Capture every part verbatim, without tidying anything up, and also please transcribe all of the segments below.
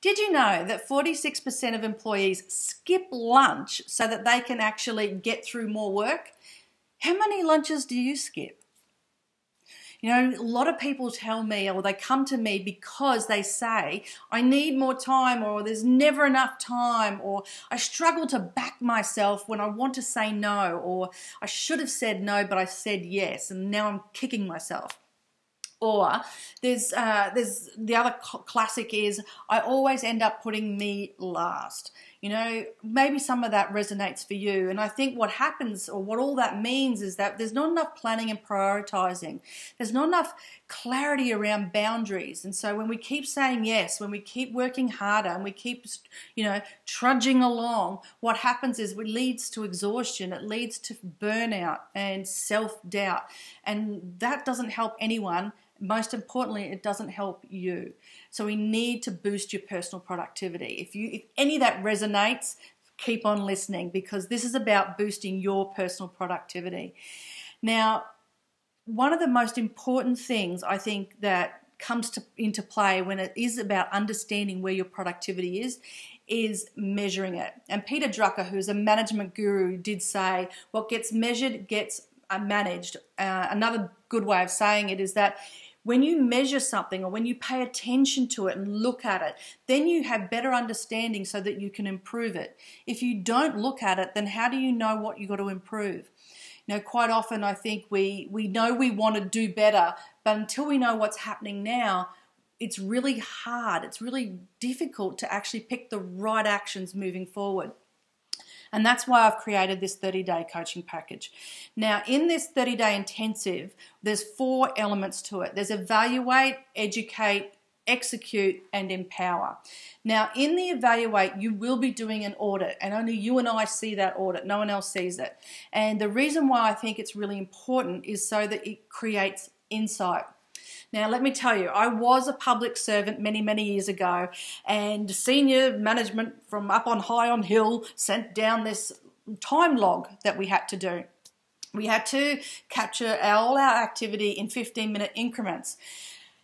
Did you know that forty-six percent of employees skip lunch so that they can actually get through more work? How many lunches do you skip? You know, a lot of people tell me, or they come to me because they say, I need more time, or there's never enough time, or I struggle to back myself when I want to say no, or I should have said no, but I said yes, and now I'm kicking myself. Or there's, uh, there's the other classic is, I always end up putting me last. You know, maybe some of that resonates for you. And I think what happens, or what all that means, is that there's not enough planning and prioritizing. There's not enough clarity around boundaries. And so when we keep saying yes, when we keep working harder and we keep, you know, trudging along, what happens is it leads to exhaustion. It leads to burnout and self-doubt. And that doesn't help anyone. Most importantly, it doesn't help you. So we need to boost your personal productivity. If you, if any of that resonates, keep on listening, because this is about boosting your personal productivity. Now, one of the most important things I think that comes to, into play when it is about understanding where your productivity is, is measuring it. And Peter Drucker, who's a management guru, did say, what gets measured gets managed. Uh, another good way of saying it is that when you measure something, or when you pay attention to it and look at it, then you have better understanding so that you can improve it. If you don't look at it, then how do you know what you've got to improve? You know, quite often I think we, we know we want to do better, but until we know what's happening now, it's really hard, it's really difficult to actually pick the right actions moving forward. And that's why I've created this thirty-day coaching package. Now, in this thirty-day intensive, there's four elements to it. There's evaluate, educate, execute, and empower. Now, in the evaluate, you will be doing an audit, and only you and I see that audit. No one else sees it. And the reason why I think it's really important is so that it creates insight. Now, let me tell you, I was a public servant many, many years ago, and senior management from up on high on hill sent down this time log that we had to do. We had to capture all our activity in fifteen-minute increments.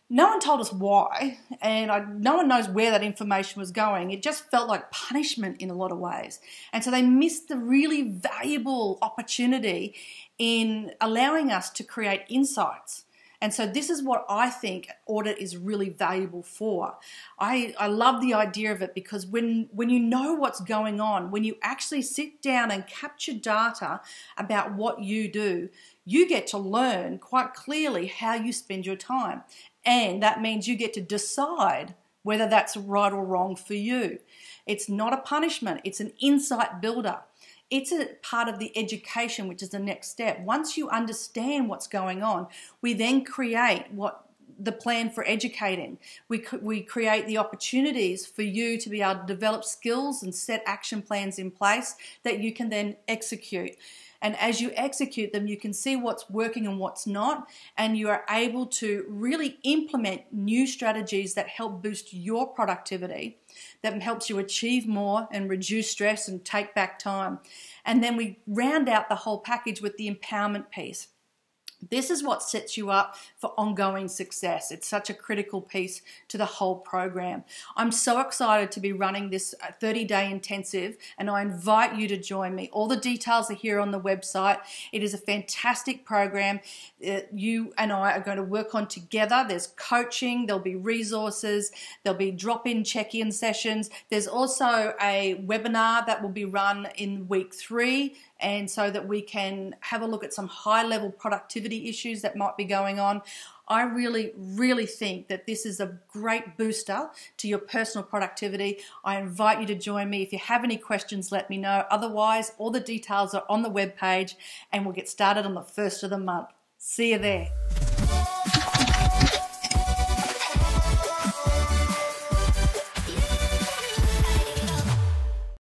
No one told us why, and I, no one knows where that information was going. It just felt like punishment in a lot of ways. And so they missed the really valuable opportunity in allowing us to create insights. And so this is what I think audit is really valuable for. I, I love the idea of it, because when, when you know what's going on, when you actually sit down and capture data about what you do, you get to learn quite clearly how you spend your time. And that means you get to decide whether that's right or wrong for you. It's not a punishment, it's an insight builder. It's a part of the education, which is the next step. Once you understand what's going on, we then create what the plan for educating. We, we create the opportunities for you to be able to develop skills and set action plans in place that you can then execute. And as you execute them, you can see what's working and what's not, and you are able to really implement new strategies that help boost your productivity, that helps you achieve more and reduce stress and take back time. And then we round out the whole package with the empowerment piece. This is what sets you up for ongoing success. It's such a critical piece to the whole program. I'm so excited to be running this thirty-day intensive, and I invite you to join me. All the details are here on the website. It is a fantastic program that you and I are going to work on together. There's coaching, there'll be resources, there'll be drop-in check-in sessions. There's also a webinar that will be run in week three, and so that we can have a look at some high-level productivity issues that might be going on. I really, really think that this is a great booster to your personal productivity. I invite you to join me. If you have any questions, let me know. Otherwise, all the details are on the webpage, and we'll get started on the first of the month. See you there.